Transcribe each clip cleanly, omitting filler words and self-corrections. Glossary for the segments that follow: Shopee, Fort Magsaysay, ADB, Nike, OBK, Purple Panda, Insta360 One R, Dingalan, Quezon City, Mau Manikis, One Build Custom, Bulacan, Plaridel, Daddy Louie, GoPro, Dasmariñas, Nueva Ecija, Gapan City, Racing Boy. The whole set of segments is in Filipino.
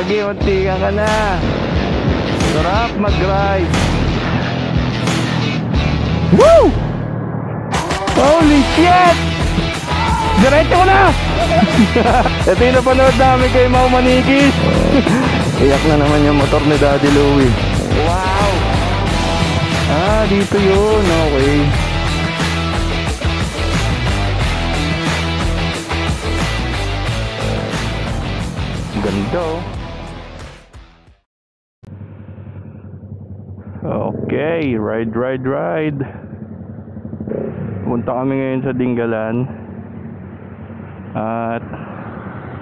Pogi, unti ka na. Sarap mag-ride. Woo! Holy shit! Diretso ko na! Ito yung napanood namin kay Mau Manikis. Iyak na naman yung motor ni Daddy Louie. Wow! Ah, dito yun. Okay. Ganda oh. Okay, ride. Punta kami ngayon sa Dingalan. At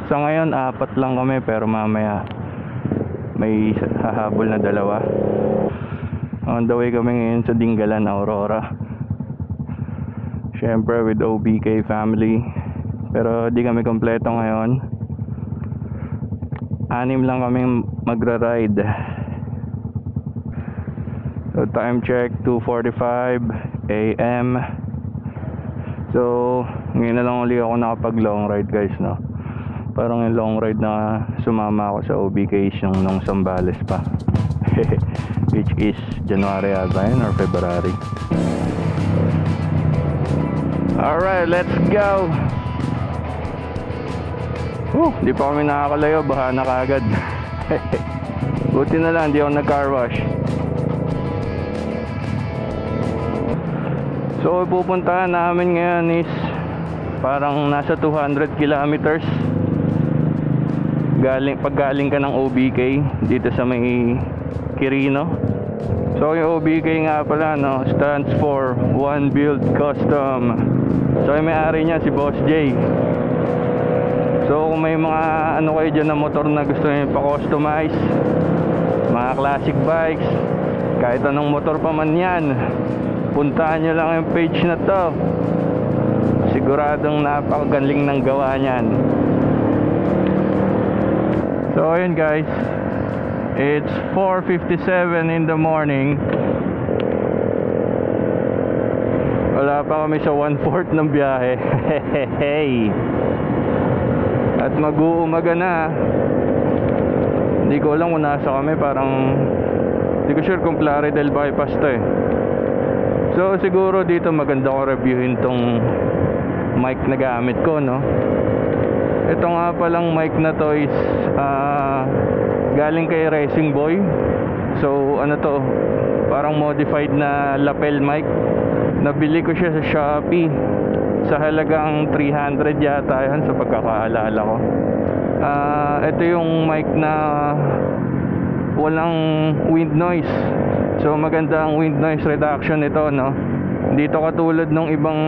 sa ngayon, apat lang kami. Pero mamaya may hahabol na dalawa. On the way kami ngayon sa Dingalan, Aurora. Siyempre with OBK family. Pero di kami kompleto ngayon. 6 lang kami magra-ride. So time check 2:45 AM. So ngayon na lang ulit ako nakapag long ride guys, no. Parang yung long ride na sumama ako sa OBK yung nung Sambales pa. Which is January ata yun or February. Alright, let's go. Hindi pa kami nakakalayo, baka na kaagad. Buti na lang, hindi ako nag-car wash. So, pupuntahan namin ngayon is parang nasa 200 kilometers pag galing ka ng OBK dito sa may Kirino. So, yung OBK nga pala, no, stands for One Build Custom. So, yung may-ari niya si Boss J. So kung may mga ano kayo dyan na motor na gusto nyo pa-customize, mga classic bikes, kahit anong motor pa man yan, puntaan nyo lang yung page na to. Siguradong napakagaling ng gawa nyan. So ayun guys, it's 4:57 in the morning. Wala pa kami sa 1/4 ng biyahe. At mag-uumaga na. Hindi ko alam kung nasa kami. Parang hindi ko sure kung Plaridel bypass to eh. So siguro dito maganda ko reviewin tong mic na gamit ko, no. Ito nga palang mic na to is galing kay Racing Boy. So ano to, parang modified na lapel mic. Nabili ko siya sa Shopee sa halagang 300 yata yan sa pagkakaalala ko. Ito yung mic na walang wind noise. So maganda ang wind noise reduction ito, no. Dito katulad nung ibang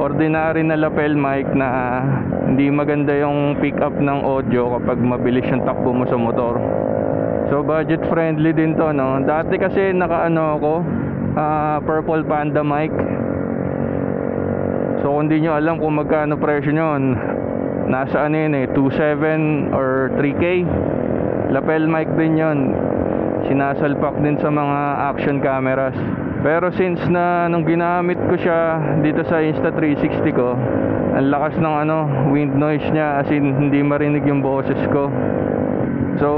ordinary na lapel mic na hindi maganda yung pick up ng audio kapag mabilis yung takbo mo sa motor. So budget friendly din to, no. Dati kasi nakaano ako, Purple Panda mic. So kung di nyo alam kung magkano presyo nyon, nasa ano yun eh, 2.7 or 3K. Lapel mic din yon. Sinasalpak din sa mga action cameras. Pero since na nung ginamit ko siya dito sa Insta360 ko, ang lakas ng ano, wind noise niya, as in hindi marinig yung boses ko. So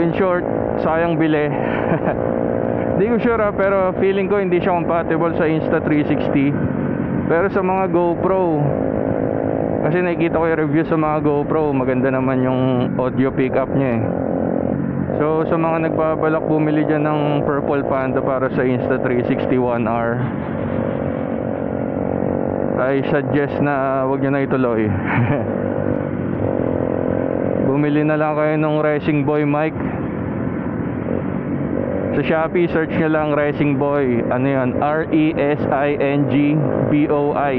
in short, sayang bili. Hindi ko sure ha, pero feeling ko hindi siya compatible sa Insta360. Pero sa mga GoPro, kasi nakikita ko yung review sa mga GoPro, maganda naman yung audio pickup niya eh. So sa mga nagbabalak bumili dyan ng Purple Panda para sa Insta360 One R, I suggest na wag nyo na ituloy. Bumili na lang kayo ng Racing Boy mic. Sa Shopee, search nyo lang Racing Boy. Ano yun? RESING BOI.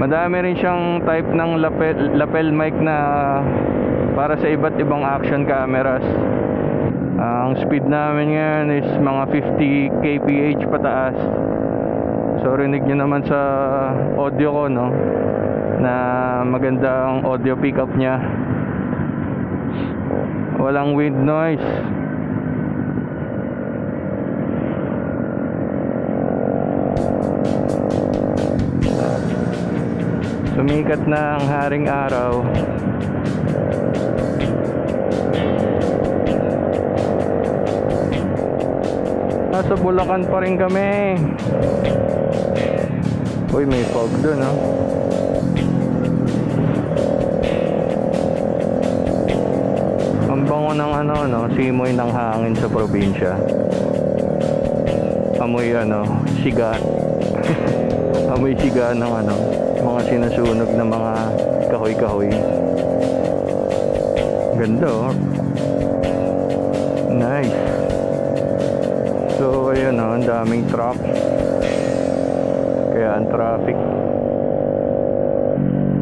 Madami rin siyang type ng lapel mic na para sa iba't ibang action cameras. Ang speed namin ngayon is mga 50 kph pataas. So rinig nyo naman sa audio ko, no, na maganda ang audio pickup niya. Walang wind noise. Sumikat na ang haring araw. Nasa Bulacan pa rin kami. Uy, may fog dun, ha? Ang bango ng ano, no? Simoy ng hangin sa probinsya. Amoy, ano, siga. Amoy siga ng, ano, mga sinasunog na mga kahoy-kahoy. Ganda, oh. Nice. So ayun, oh, ang daming truck. Kaya ang traffic,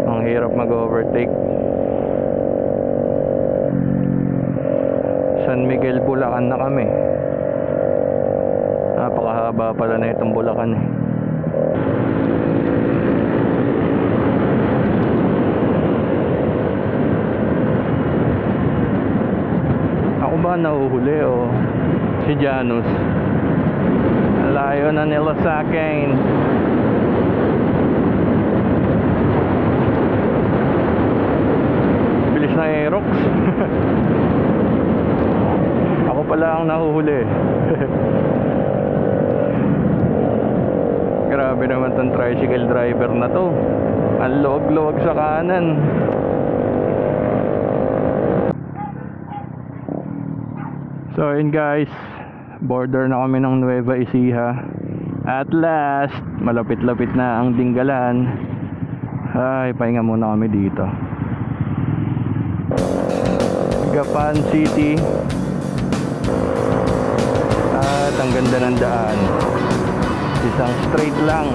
ang hirap mag-overtake. San Miguel, Bulacan na kami. Napakahaba pala na itong Bulacan, eh. Ba nahuhuli o si Janus? Layo na nila sa akin. Bilis na Aerox. Ako pala ang nahuhuli. Grabe naman tong tricycle driver na to. Ang log-log sa kanan. So ayun guys, border na kami ng Nueva Ecija. At last, malapit-lapit na ang Dingalan. Ay, pahinga muna kami dito. Gapan City. At ang ganda ng daan. Isang straight lang.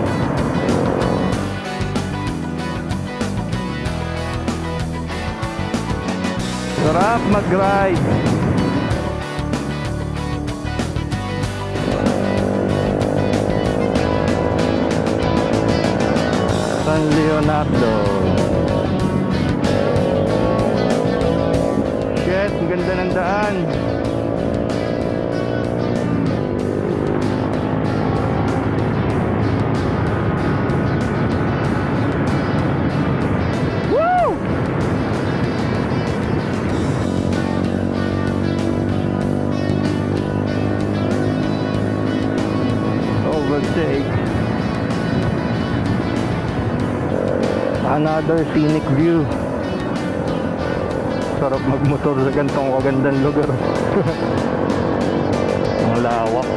Sarap mag-ride. Leonardo. Shit, ang ganda ng daan. Woo! Overtake. Another scenic view. Sarap magmotor sa ganitong kagandang lugar. Ang lawak.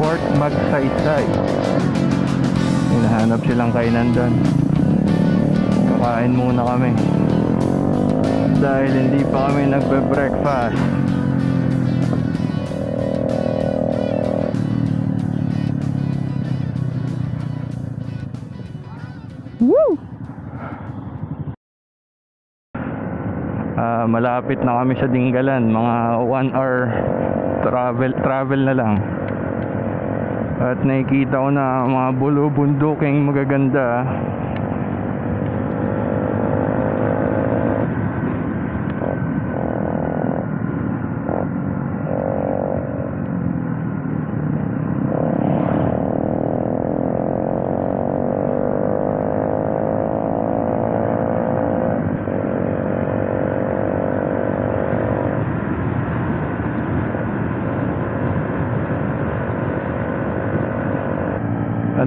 Fort Magsaysay. Hinahanap silang kainan doon. Kakain muna kami dahil hindi pa kami nagbe-breakfast. Malapit na kami sa Dingalan, mga 1 hour travel na lang. At nakikita ko na mga bulubunduking magaganda.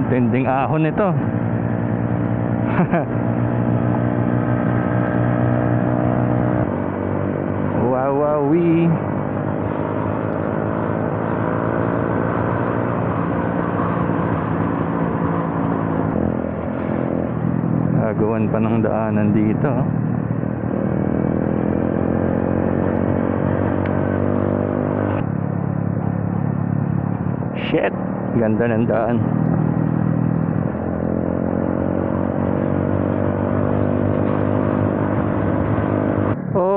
Tinding ahon ito. Wawawi. Agawan pa ng daanan dito. Shit, ganda ng daan.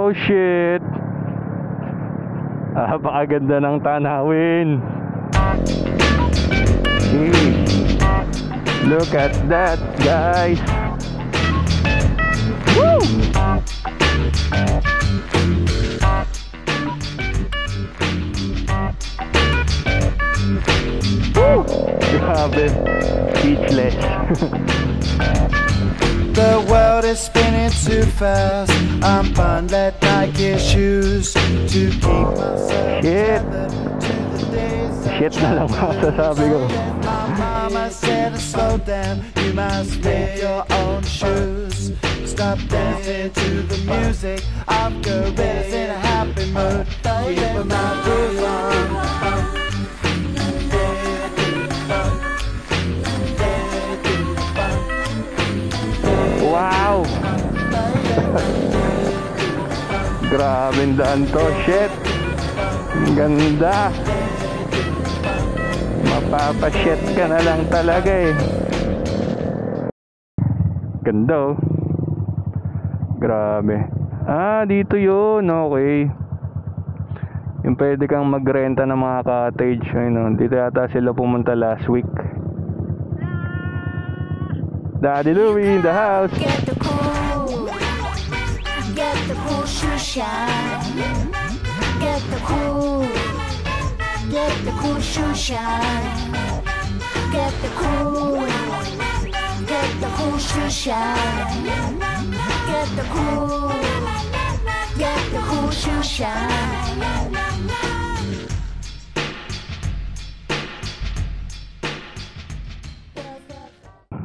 Oh shit. Ah, napakaganda ng tanawin. Hey, look at that, guys. Woo! Woo! Grabe. Speechless. The world is spinning too fast. I'm fine, let Nike issues to keep myself gathered to the days I shit na lang masasabi ko. My mama said to slow down, you must wear your own shoes. Stop dancing to the music, I'm good, it's in a happy mood. Keep my groove on. Wow! Grabing daan to, shit! Ang ganda! Mapapashit ka na lang talaga eh. Ganda oh. Grabe. Ah, dito yun. Okay. Yung pwede kang magrenta ng mga cottage. Ayun oh. Dito yata sila pumunta last week. Daddy Louie in the house. Get the cool shoe shine. Get the cool shoe shine. Get the cool shoe shine. Get the cool shoe shine.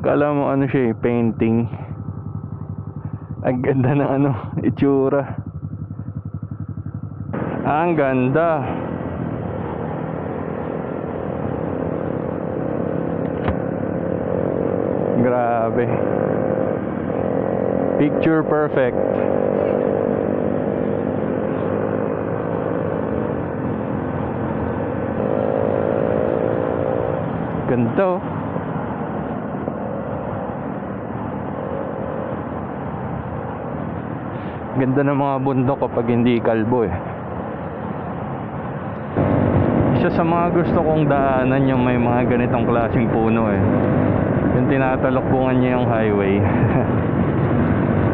Kala mo ano siya eh, painting. Ang ganda ng ano, itsura. Ang ganda. Grabe. Picture perfect. Ganto. Ganda ng mga bundok kapag hindi kalbo eh. Isa sa mga gusto kong daanan yung may mga ganitong klaseng puno eh. Yung tinatalokbungan niya yung highway.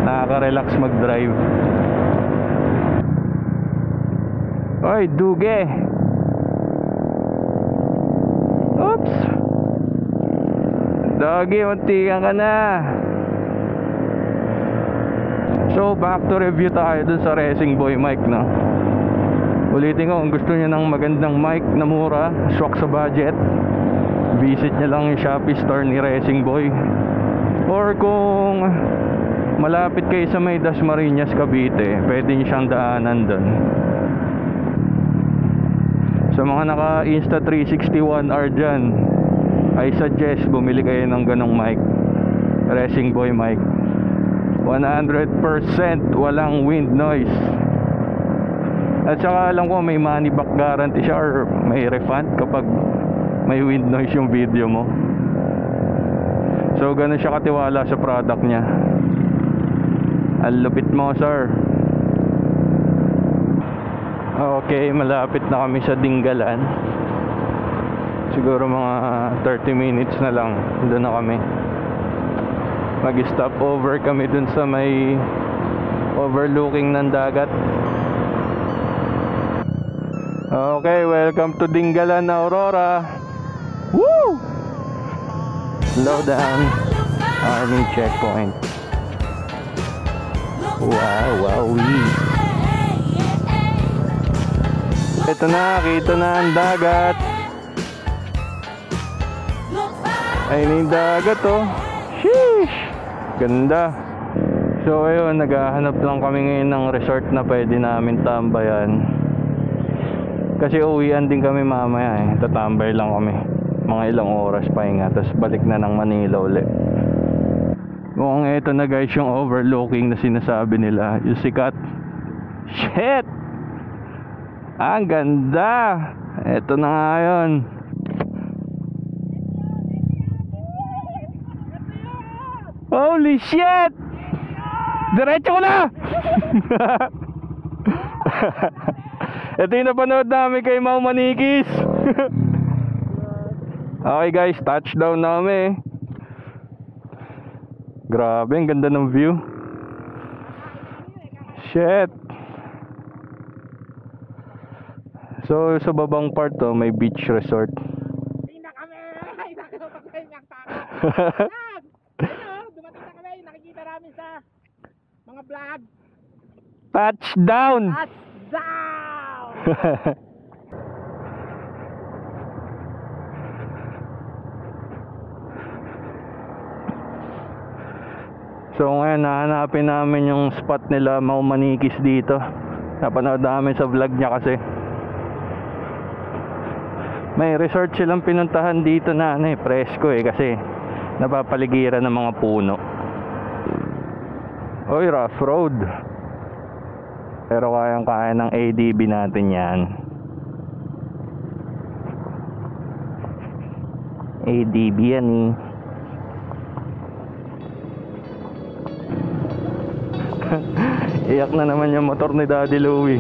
Nakaka-relax mag-drive. Oy, duge! Oops! Doggy, muntikan ka na! So back to review tayo dun sa Racing Boy mic na. Ulitin ko, kung gusto niya ng magandang mic na mura, swak sa budget, visit niya lang yung Shopee store ni Racing Boy. Or kung malapit kayo sa may Dasmariñas, Cavite, pwede niyo siyang daanan dun. Sa mga naka Insta360 One R dyan, I suggest bumili kayo ng ganong mic, Racing Boy mic. 100% walang wind noise. At saka alam ko may money back guarantee siya or may refund kapag may wind noise yung video mo. So ganun siya katiwala sa product niya. Ang lupit mo, sir. Okay, malapit na kami sa Dingalan. Siguro mga 30 minutes na lang doon na kami. Mag-stop over kami dun sa may overlooking ng dagat. Okay, welcome to Dingalan, Aurora. Woo! Slow down. Army checkpoint. Wow, wow, wee. Ito na, kita na ang dagat. Ayun na yung dagat oh. Sheesh! Ganda. So ayun, naghahanap lang kami ngayon ng resort na pwede namin tambayan. Kasi uwian din kami mamaya eh. Tatambay lang kami. Mga ilang oras pa nga. Tapos balik na ng Manila ulit. Mukhang eto na guys yung overlooking na sinasabi nila. Yung sikat. Shit! Ang ganda! Eto na nga yun. Holy shit! Diretso ko na! Ito yung napanood namin kay Mau Manikis. Okay guys, touchdown na kami. Grabe, ang ganda ng view. Shit! So, sa babang part to, may beach resort. Hindi na kami! Hindi na kami! Touchdown! Touchdown! So ngayon, nahanapin namin yung spot nila Maumanikis dito. Napanood namin sa vlog niya kasi. May resort silang pinuntahan dito na ano, presko eh, kasi napapaligiran ng mga puno. Oy, rough road. Pero kayang-kaya ng ADB natin yan. ADB yan eh. Iyak na naman yung motor ni Daddy Louie.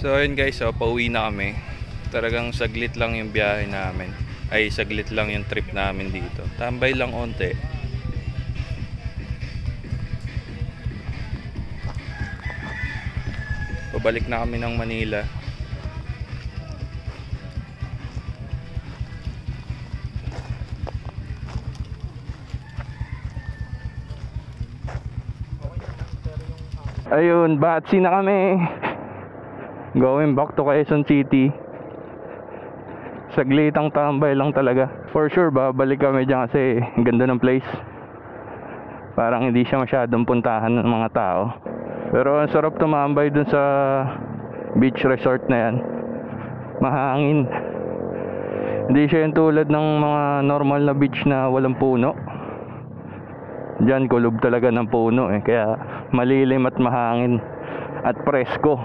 So ayun guys, so pauwi na kami. Talagang saglit lang yung biyahe namin. Ay, saglit lang yung trip namin dito. Tambay lang onte. Pabalik na kami ng Manila. Ayun, batsi na kami. Going back to Quezon City. Saglitang tambay lang talaga. For sure babalik kami dyan kasi ganda ng place. Parang hindi siya masyadong puntahan ng mga tao. Pero ang sarap tumambay dun sa beach resort na yan. Mahangin. Hindi siya yung tulad ng mga normal na beach na walang puno. Dyan kulog talaga ng puno eh. Kaya malilim at mahangin. At presko.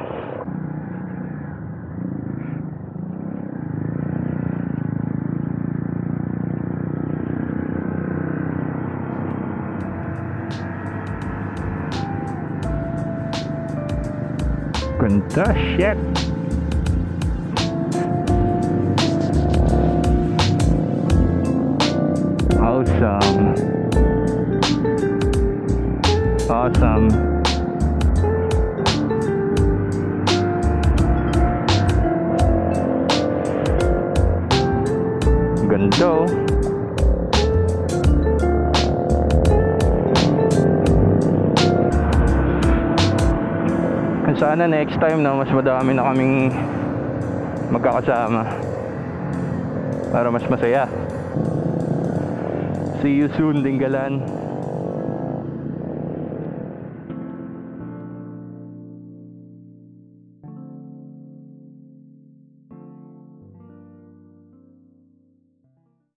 The shit. Awesome. Awesome. Gando. Sana next time na mas madami na kaming magkakasama para mas masaya. See you soon, Dingalan.